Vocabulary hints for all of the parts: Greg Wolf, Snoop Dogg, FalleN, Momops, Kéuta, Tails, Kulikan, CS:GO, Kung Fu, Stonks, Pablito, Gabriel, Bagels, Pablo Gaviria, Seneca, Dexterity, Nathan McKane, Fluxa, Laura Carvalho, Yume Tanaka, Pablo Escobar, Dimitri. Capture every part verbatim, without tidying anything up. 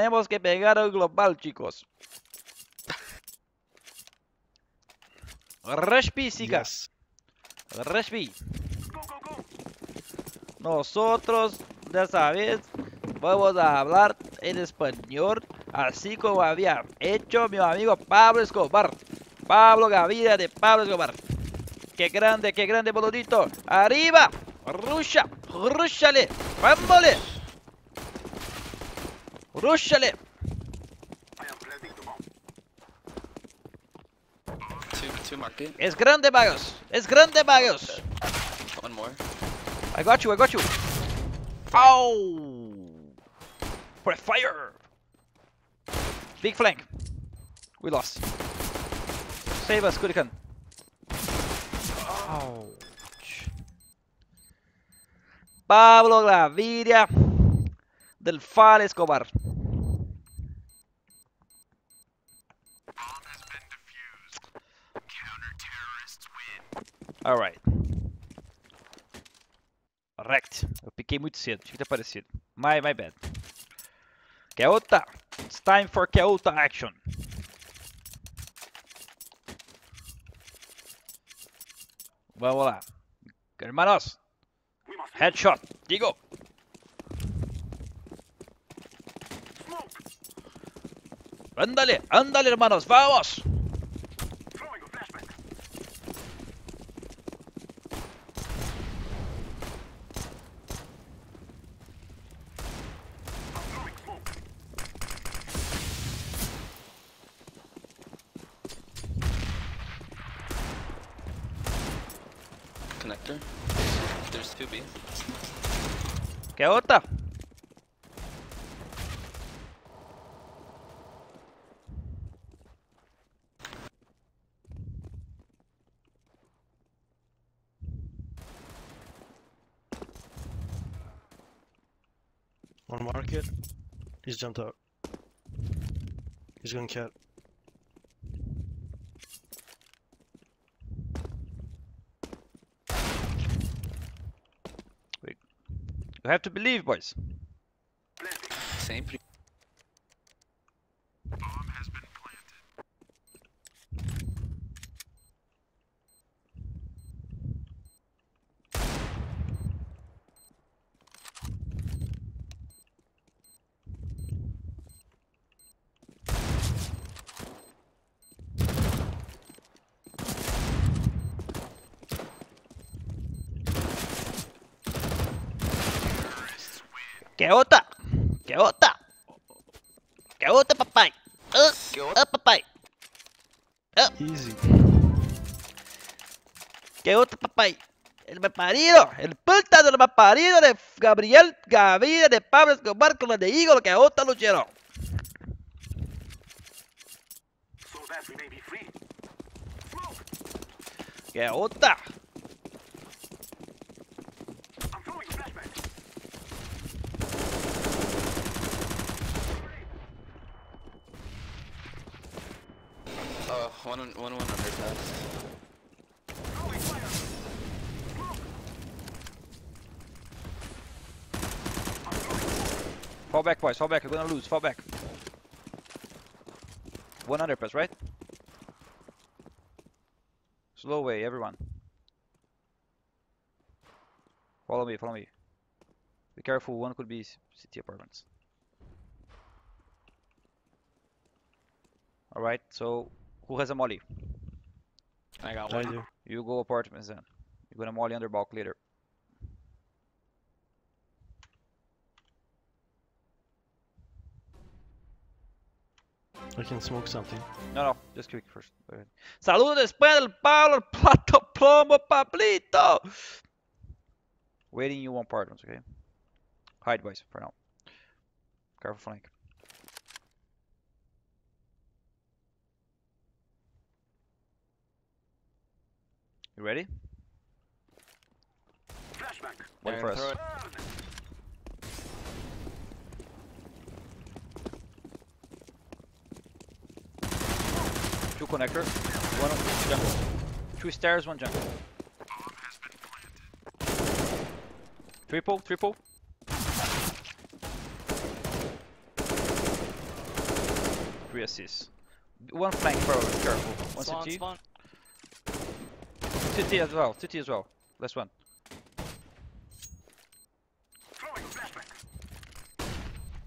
tenemos que pegar al global, chicos. Respi, chicas. Yes. Respi. Nosotros, de esa vez, vamos a hablar en español, así como había hecho mi amigo Pablo Escobar. Pablo Gaviria de Pablo Escobar. ¡Qué grande, qué grande, boludito! ¡Arriba! ¡Rusha! ¡Rúchale! ¡Vámbole! ¡Rúchale! Es grande, Bagels! Es grande, Bagels! One more. I got you, I got you! Oh! For fire! Big flank! We lost. Save us, Kulikan! Ouch. Pablo Gaviria del FalleN Escobar. Alright. Wrecked. Eu piquei muito cedo, tinha que ter aparecido. My, my bad. Kéuta. It's time for Kéuta action. Vamos lá. Hermanos. Headshot. Digo. Ándale, ándale, hermanos. Vamos. ¿Qué otra? One market. He's jumped out. He's going cat. You have to believe, boys. Same. Bomb has been Kéuta! Kéuta! Kéuta, papai! Uh, uh, papai! Uh. Easy! Kéuta, papai! El malparido! El puta del malparido de Gabriel, Gaviria, de Pablo Escobar, con la de Eagle, Kéuta lucharon! Kéuta! One, one, one, one under pass. Fall back, boys. Fall back. We're gonna lose. Fall back. One under pass, right? Slow way, everyone. Follow me. Follow me. Be careful. One could be city apartments. All right. So. Who has a molly? I got one. I do. You go apartments then. You're gonna molly under bulk later. I can smoke something. No, no, just quick first. Saludos de España del Pablo, Plato Plomo, Pablito! Waiting you on apartments, okay? Hide, boys, for now. Careful flank. You ready? Flashback. One for us. Two connector. One jungle. Two stairs, one jungle. Triple, triple. three assists. One flank forward, careful. One spawn, C T. Spawn. C T as well, C T as well. Last one.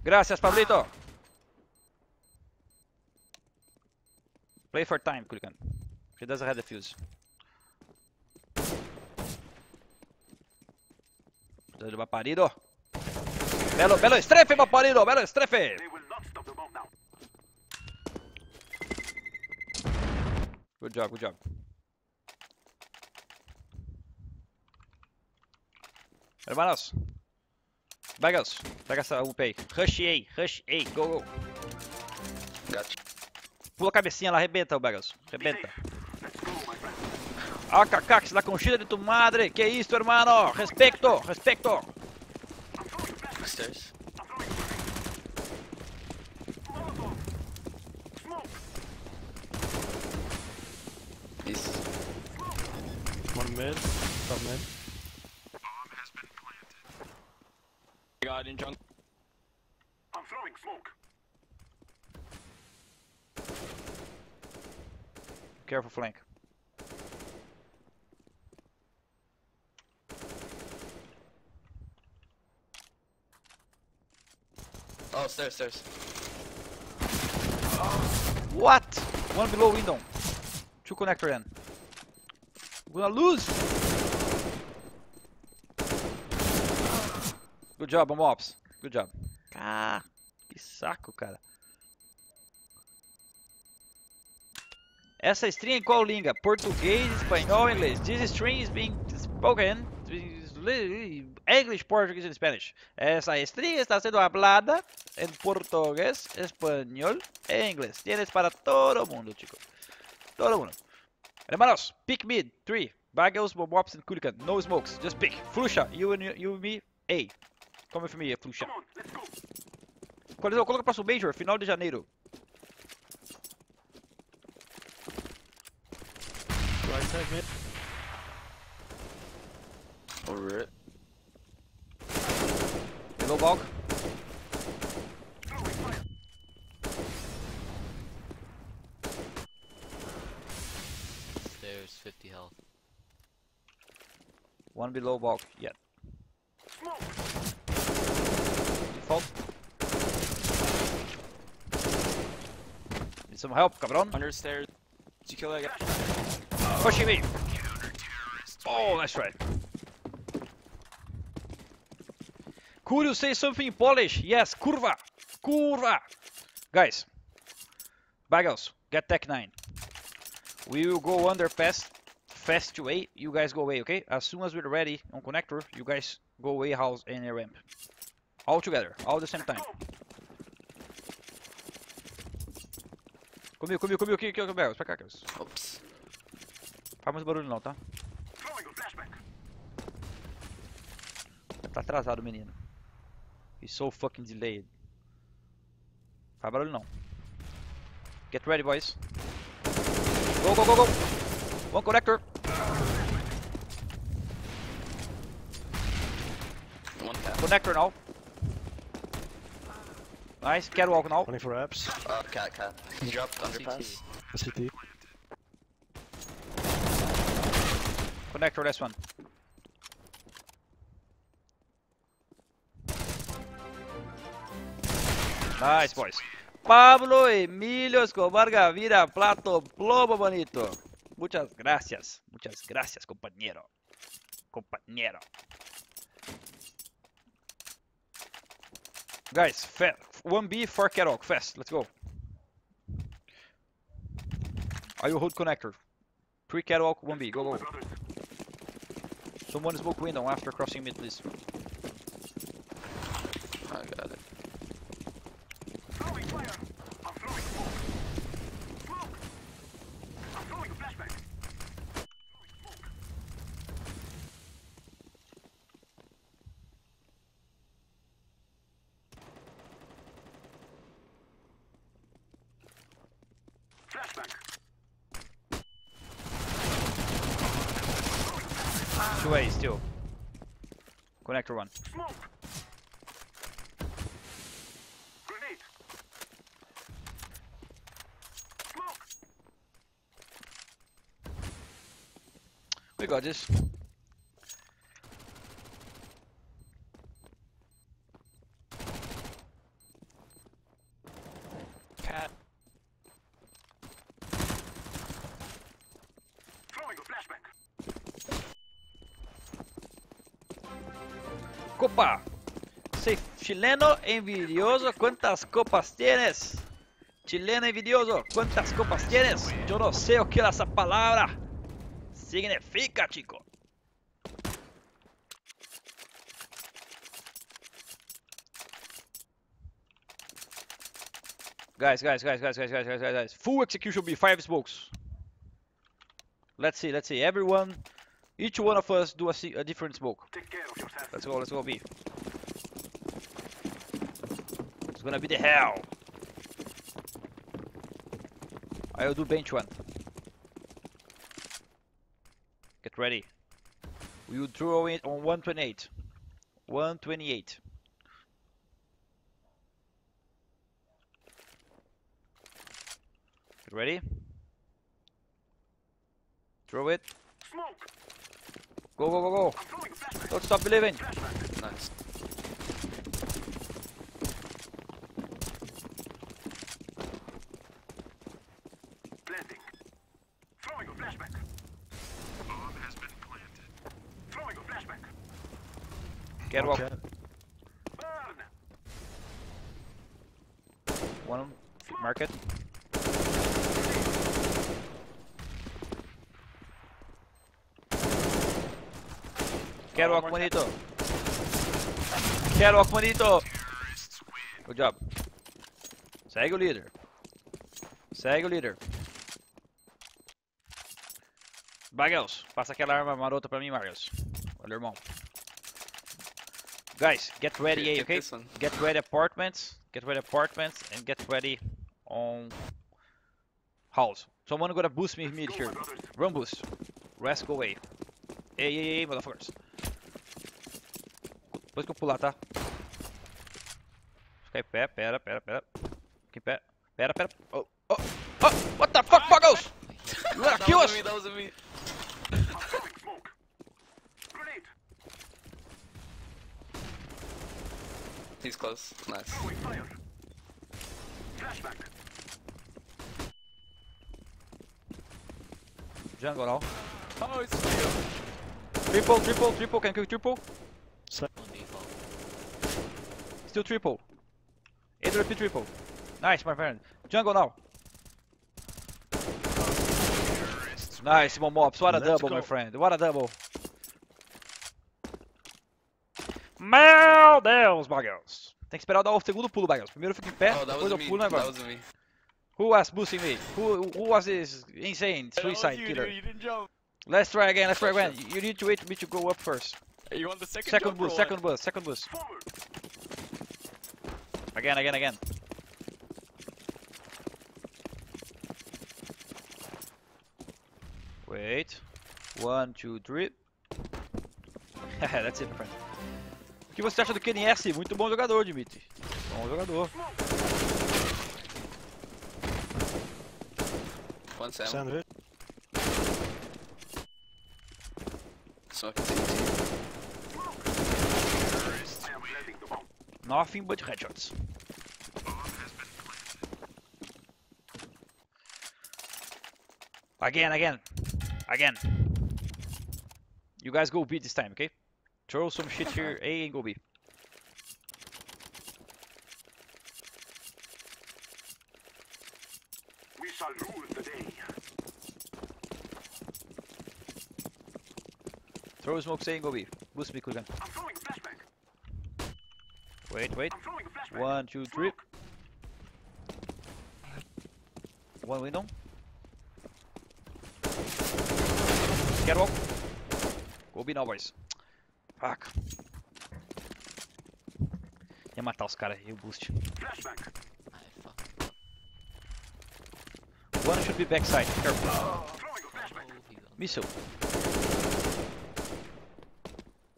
Gracias, Pablito! Play for time, Kulikan. She doesn't have the fuse. Baparido! Bello, bello estrefe, Baparido! Bello estrefe! Good job, good job. Hermanos! Bagels! Pega essa U P aí. Rush A, rush A, go, go! Gotcha. Pula a cabecinha lá, arrebenta o Bagels. Arrebenta. A K K, la conchida de tu madre. Que isso, hermano? Respeito, respeito. Upstairs. Peace. One mid, top mid. God in junk. I'm throwing smoke. Careful flank. Oh, stairs, stairs. What? One below window. Two connector in. We're gonna lose. Good job, Momops. Good job. Ah, que saco, cara. Essa stream em qual língua? Português, espanhol, inglês. This stream is being spoken. English, Portuguese and Spanish. Esa stream está siendo hablada en portugués, español e inglés. Tienes para todo mundo, chicos. Todo mundo. Hermanos, pick mid. Three. Bagels, Momops and Kulikan. No smokes. Just pick. Fluxa, you and you, me, A. Come with me, Fluxa. Colisão, coloca para o Major, final de janeiro. Right side mid. Over it. Hello, Bog. Stairs, fifty health. One below Bog yet. Smoke. Default. Need some help, cabron. Under stairs. Did you kill that guy? Oh. Pushing me. Oh, that's right. Could you say something in Polish? Yes, kurwa, kurwa. Guys, Bagels, get tech nine. We will go underpass fast to A. You guys go away, okay? As soon as we're ready on connector, you guys go away, house and a ramp. All together, all at the same time. Comigo, comigo, comigo, aqui, aqui, Bagels, pra cá, Bagels. Ops. Faz mais barulho não, tá? Tá atrasado, menino. He's so fucking delayed. Faz barulho não. Get ready, boys. Go, go, go, go. One connector. One tap. Connector now. Nice. Catwalk now. twenty-four apps. Uh, cat, cat. He dropped underpass. C T. Connector, last one. Nice, boys. Pablo, Emilio, Escobar, Gavira, Plato, Plomo, bonito. Muchas gracias. Muchas gracias, compañero. Compañero. Guys, one B, four catwalk, fast. Let's go. I will hold connector. Three catwalk, one B. Go, go. Someone smoke window after crossing mid, please. I got it. Two A still. Connector one. Smoke. Grenade. We got this. Cat. Throwing a flashback. Copa. Sei chileno envidioso. ¿Cuántas copas tienes? Chileno envidioso, ¿cuántas copas tienes? Yo no sé o qué esa palabra significa, chico. Guys, guys, guys, guys, guys, guys, guys, guys, guys. Full execution B, five smokes. Let's see, let's see. Everyone, each one of us do a, a different smoke. Take care of yourself. Let's go, let's go B. It's gonna be the hell. I'll do bench one. Get ready. We will throw it on one twenty-eight. one twenty-eight. Get ready. Throw it. Smoke. Go, go, go, go. Don't stop believing. Nice. Get off. One mark it. Get off, Manito. Get off, Manito. Good job. Segue o líder. Segue o líder. Bagels, passa aquela arma marota pra mim, Bagels. Valeu, irmão. Guys, get ready, get, okay? Get, get ready apartments, get ready apartments, and get ready on house. Someone gonna boost me mid here. Run boost. Rest go away. Hey, hey, hey, motherfuckers. Depois que eu pular, tá? Fica em pé, pera, pera, pera. Fica em pé. Pera, pera. Oh, oh, oh! What the fuck, Bagels? You wanna kill us? That was me. He's close. Nice. Jungle now. Oh, it's still. Triple, triple, triple. Can kill triple. Still triple. eight R P triple. Nice, my friend. Jungle now. Nice, Momops. What a Let's double, go. my friend. What a double. Meu Deus, Bagels. Tem que esperar dar o segundo pulo, Bagels. Primeiro fica em pé, oh, depois eu pulo na barra. Who was boosting me? Who, who was this insane suicide you, killer? Dude, let's try again, let's try again. You need to wait for me to go up first. You want the second, second boost, second boost, second boost. Again, again, again. Wait. One, two, three. That's it, my friend. O que você acha do K N S? Muito bom jogador, Dimitri. Bom jogador. One seven. Nothing but headshots. Again, again, again. You guys go beat this time, okay? Throw some shit here, A and go B. We shall rule the day. Throw smoke, A and go B. Boost me, Kulikan. I'm throwing flashback. Wait, wait. Flashback. One, two, three. One window. Catwalk. Go B now, boys. Faca. Ia matar os caras e o boost. One should be backside, careful. Oh. Missile.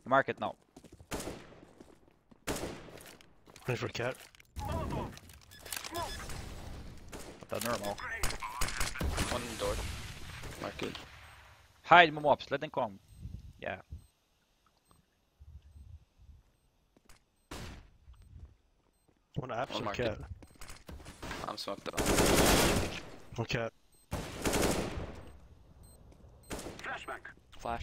Mark it now. One for cat. That's normal. One door. Mark it. Hide Momops, let them come. Yeah. One apps or cat? I'm smoked up. One cat. Flashback. Flash.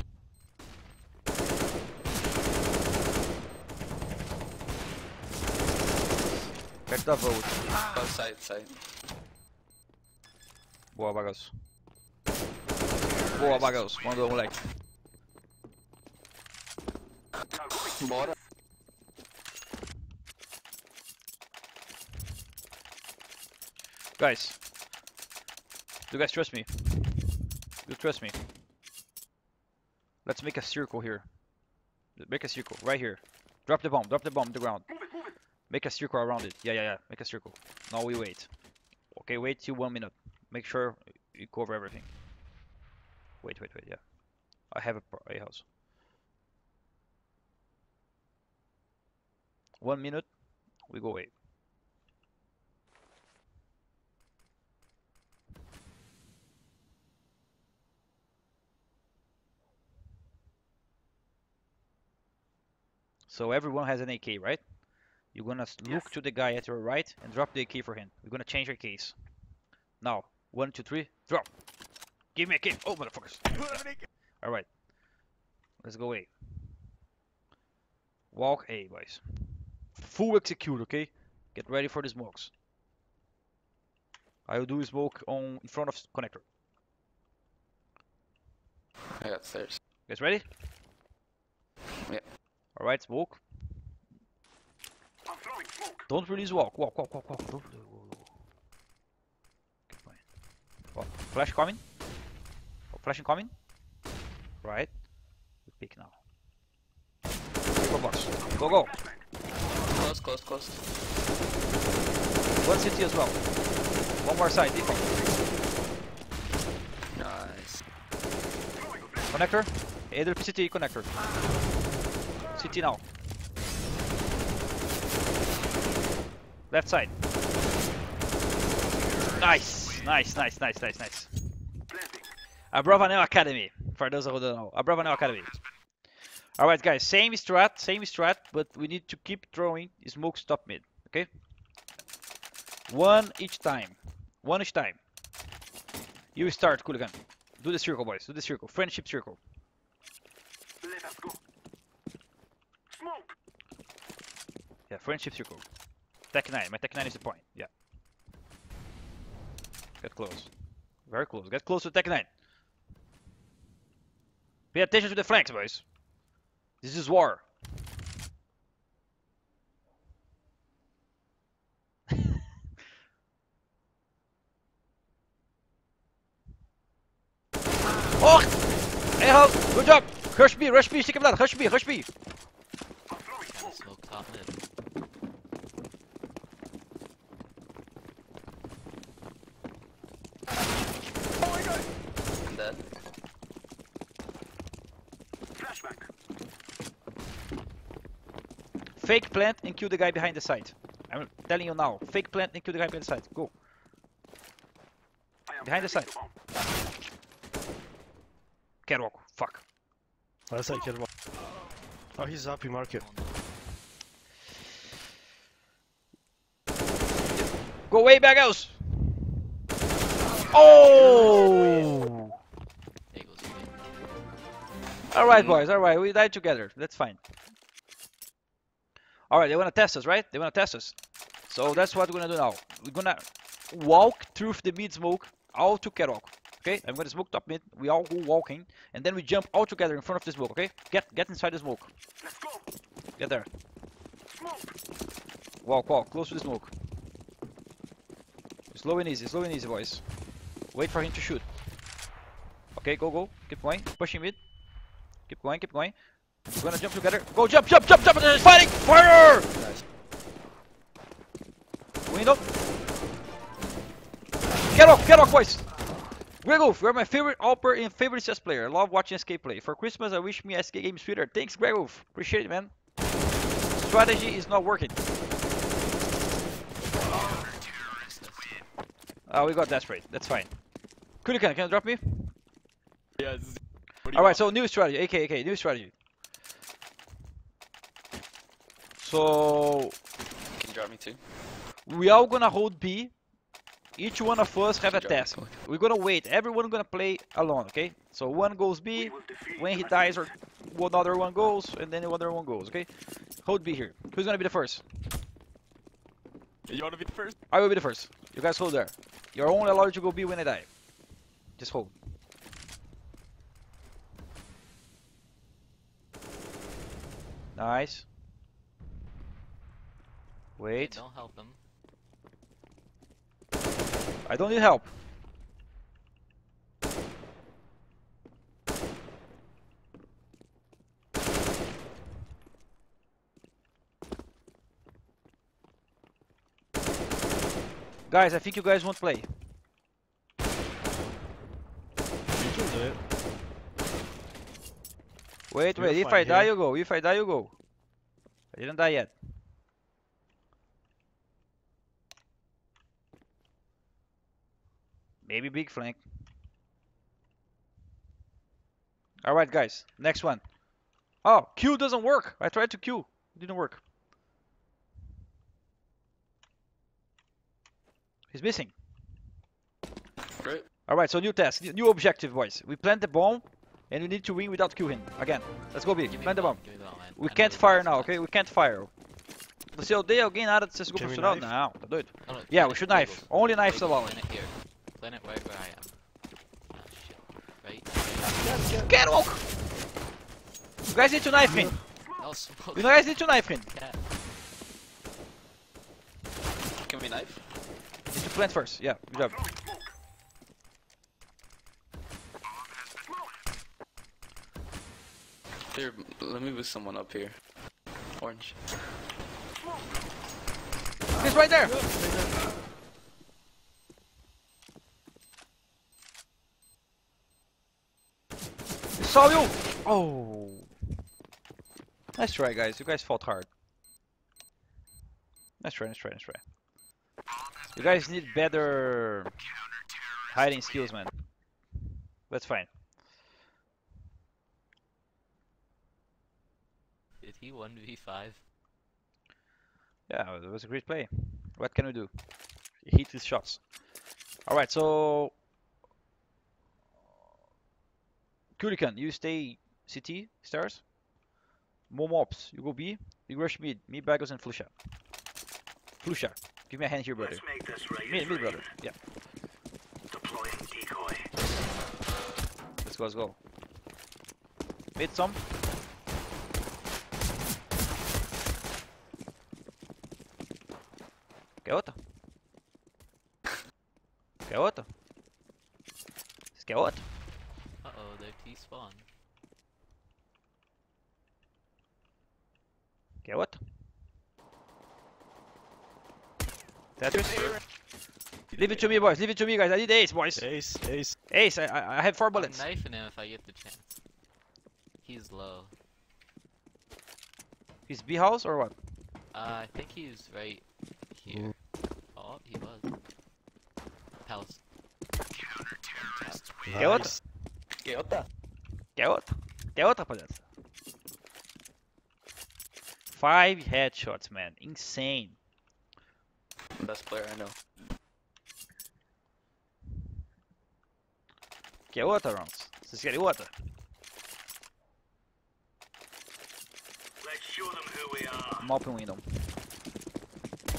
Check the vote. Ah. Oh, side, side. Boa, Bagels. Boa, Bagels. Mandou, moleque. Bora. Guys, do you guys trust me? You trust me? Let's make a circle here. Make a circle right here. Drop the bomb. Drop the bomb on the ground. Make a circle around it. Yeah, yeah, yeah. Make a circle. Now we wait. Okay, wait till one minute. Make sure you cover everything. Wait, wait, wait. Yeah, I have a, a house. One minute. We go wait. So everyone has an A K, right? You're gonna yes. look to the guy at your right and drop the A K for him. We're gonna change your case. Now, one, two, three, drop. Give me a K. Oh, motherfuckers. All right, let's go A. Walk A, boys. Full execute, okay? Get ready for the smokes. I will do smoke on in front of connector. I got stairs. Guys, ready? Yeah. Alright, smoke. I'm throwing smoke. Don't release walk. Walk, walk, walk, walk. Don't... Okay, oh, flash coming. Oh, flash incoming. Right. We pick now. Go, box. Go, go. Close, close, close. One city as well. One more side. Default. Nice. Connector. Either C T connector. C T now. Left side. Nice, nice, nice, nice, nice, nice. Abravanel Academy. For those who don't know, Abravanel Academy. All right, guys. Same strat, same strat, but we need to keep throwing smokes top mid. Okay. One each time. One each time. You start, Kulikan. Do the circle, boys. Do the circle. Friendship circle. Let us go. Yeah, friendship circle. Tech nine, my Tech nine is the point. Yeah. Get close. Very close. Get close to Tech nine. Pay attention to the flanks, boys. This is war. Oh! Hey, ho! Good job! Rush B, rush B, stick him down. Rush B, rush B. Fake plant and kill the guy behind the side. I'm telling you now. Fake plant and kill the guy behind the side. Go. Behind the side. Can't walk. Fuck. Last side can't walk. Oh, he's up in market. Go away, Bagels! Oh! Alright, boys. Alright. We died together. That's fine. Alright, they wanna test us, right? They wanna test us. So that's what we're gonna do now. We're gonna walk through the mid smoke out to catwalk. Okay? I'm gonna smoke top mid. We all go walking and then we jump all together in front of the smoke, okay? Get get inside the smoke. Let's go. Get there. Smoke. Walk, walk, close to the smoke. Slow and easy, slow and easy, boys. Wait for him to shoot. Okay, go, go. Keep going. Pushing mid. Keep going, keep going. We're gonna jump together. Go jump, jump, jump, jump! There's fighting! Fire! Nice. Window. Get off, get off, boys! Greg Wolf, you're my favorite Alper and favorite chess player. I love watching S K play. For Christmas, I wish me S K games sweeter. Thanks, Greg Wolf. Appreciate it, man. Strategy is not working. Oh, we got desperate. That's fine. Kulikan, can you drop me? Yes. All right, want? So new strategy. A K, A K, new strategy. So. Can you drop me too? We all gonna hold B. Each one of us have a task. We're gonna wait. Everyone gonna play alone, okay? So one goes B. When he dies, or another one goes, and then another one goes, okay? Hold B here. Who's gonna be the first? You wanna be the first? I will be the first. You guys hold there. You're only allowed to go B when I die. Just hold. Nice. Wait. Don't help them. I don't need help. Guys, I think you guys won't play. You can do it. Wait, wait, if I die, you go. If I die, you go. I didn't die yet. Maybe big flank. Alright guys, next one. Oh, Q doesn't work. I tried to Q. It didn't work. He's missing. Great. Alright, so new task. New objective, boys. We plant the bomb and we need to win without Qing. Again. Let's go B. Plant the bomb. The bomb we I can't fire now, okay? We can't fire. Você odeia alguém na área de C S G O profissional? Não, tá doido? No, no, yeah, we should knife. Tables. Only knifes allowed. Planet right where I am. Oh, shit. Right. Get, get walk! You guys need to knife him! You guys need to knife him! Yeah. Can we knife? You need to plant first, yeah, good job. Here, let me move someone up here. Orange. He's right there! Saw you! Oh! Nice try, guys. You guys fought hard. Nice try, nice try, nice try. You guys need better hiding skills, man. That's fine. Did he one v five? Yeah, it was a great play. What can we do? He hit his shots. Alright, so. Kulikan, you stay C T, stairs. Momops, you go B. You rush mid. Me, Bagels, and Fluxa. Fluxa, give me a hand here, brother. Mid, mid, brother. Yeah. Deploying decoy. Let's go, let's go. Mid some. Kéuta. Kéuta. Kéuta. Uh-oh, they're T-spawn. Okay, what? Tetris? Leave it to me, boys. Leave it to me, guys. I need ace, boys. Ace, ace. Ace, I, I, I have four bullets. I'm knifing him if I get the chance. He's low. He's B-house or what? Uh, I think he's right here. Oh, he was. House. Okay, what? Kéuta. Kéuta. Kéuta, rapaziada. Five headshots, man. Insane. Best player I know. Kéuta rounds. Vocês querem outra? Let's show them who we are. I'm open window. I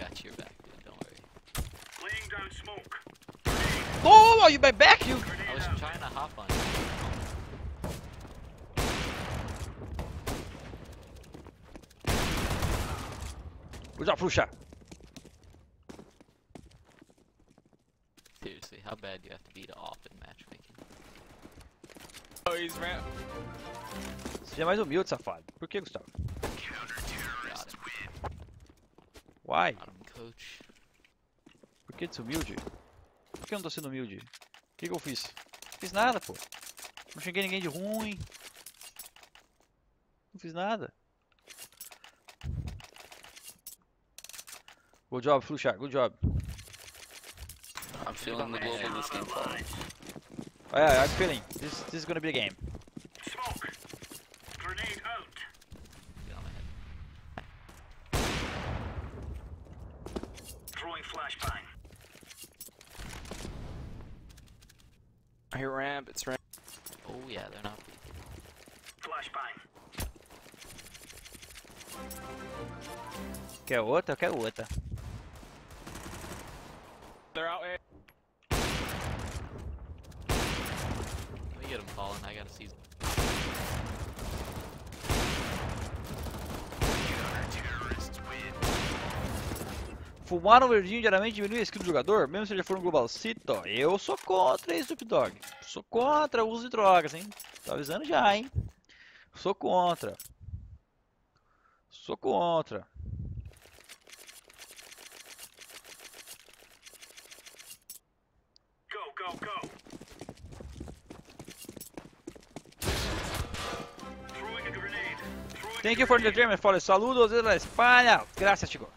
got your back, dude. Don't worry. Laying down smoke. Oh, are you by back, you? I was trying to hop on you. Good job, Fluxa. Seriously, how bad do you have to be to opt in matchmaking? Oh, he's ramp. Seja mais humilde, safado. Por que, Gustavo? Why? Got him, coach. Por que desumilde? Por que eu não tô sendo humilde? O que, que eu fiz? Não fiz nada, pô. Não xinguei ninguém de ruim. Não fiz nada. Good job, Fluxa. Good job. I'm feeling the global this game. Oh, yeah, I have a feeling this this is gonna be a game. Smoke. Grenade out. Get on my head. Throwing flashbang. I hear ramp. It's ramp. Oh yeah, they're not. Flashbang. Quer outra? Quer outra? They're out here. Let me get him falling, I gotta seize him. Fumar um verdinho diariamente diminui a skill do jogador, mesmo se ele for um globalcito? Eu sou contra, Snoop Dogg. Sou contra o uso de drogas, hein? Tô avisando já, hein? Sou contra. Sou contra. Go, go, go. Throwing a grenade. Throwing Thank you for the German follow. Saludos desde la España. Gracias, chico.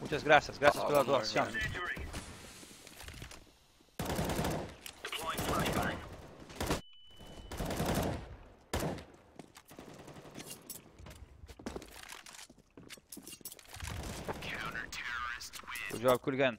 Muchas gracias. Gracias oh, pela doação. Good job, Kulikan.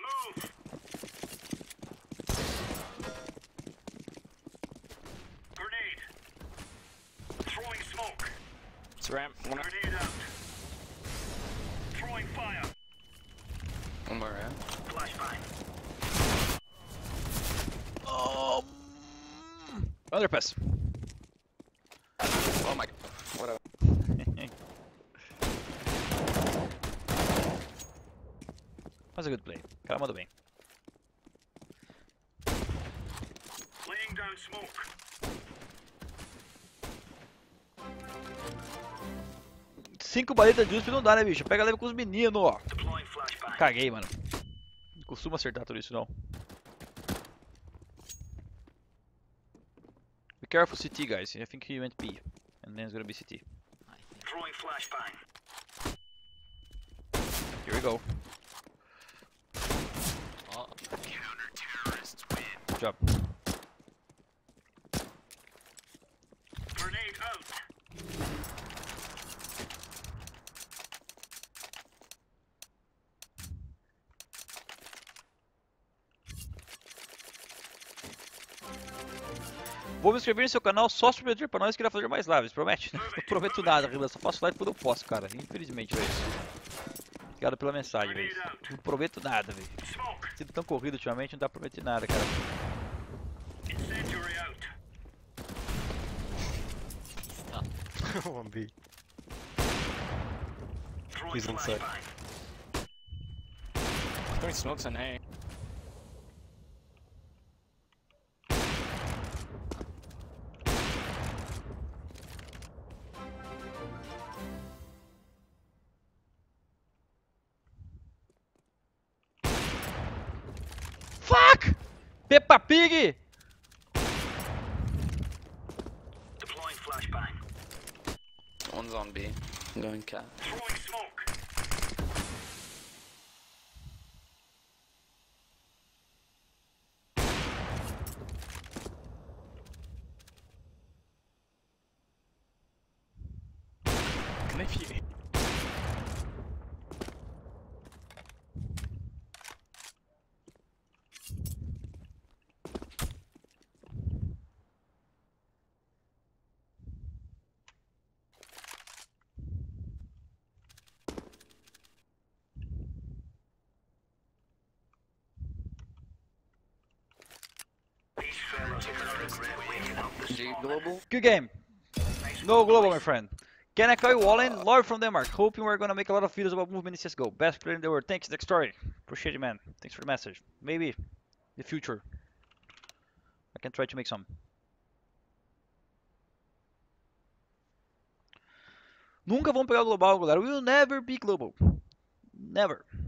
Move. Grenade. Throwing smoke. It's ramp. One grenade out. Throwing fire. One more ramp. Flashbang. Oh, underpass. Oh my god. Whatever. That's a good play. Cara mandou bem. Laying down smoke. Cinco baletas de U S P não dá, né, bicho? Pega leve com os meninos, ó. Caguei, mano. Não costumo acertar tudo isso, não. Be careful C T, guys. I think he went B, and then it's gonna be C T. Throwing flashbang. Here we go. Oh. Counter terrorists win. Good job. Grenade out. Vou me inscrever no seu canal só se prometer pra nós que irá fazer mais lives, promete? Não prometo nada, Rila, só faço live quando eu posso, cara, infelizmente, velho. Obrigado pela mensagem, velho. Não prometo nada, velho. Sido tão corrido ultimamente, não dá pra prometer nada, cara. one B. He's inside. Three smokes on A. Peppa Pig! Deploying flashbang. One's on B. Going cat. Throwing smoke. Can I feel it? Good game. No global, my friend. Can I call you FalleN? Love from Denmark. Hoping we're gonna make a lot of videos about movement in C S G O. Best player in the world. Thanks, Dexterity. Appreciate it, man. Thanks for the message. Maybe in the future I can try to make some. Nunca vão pegar o global, galera. We will never be global. Never.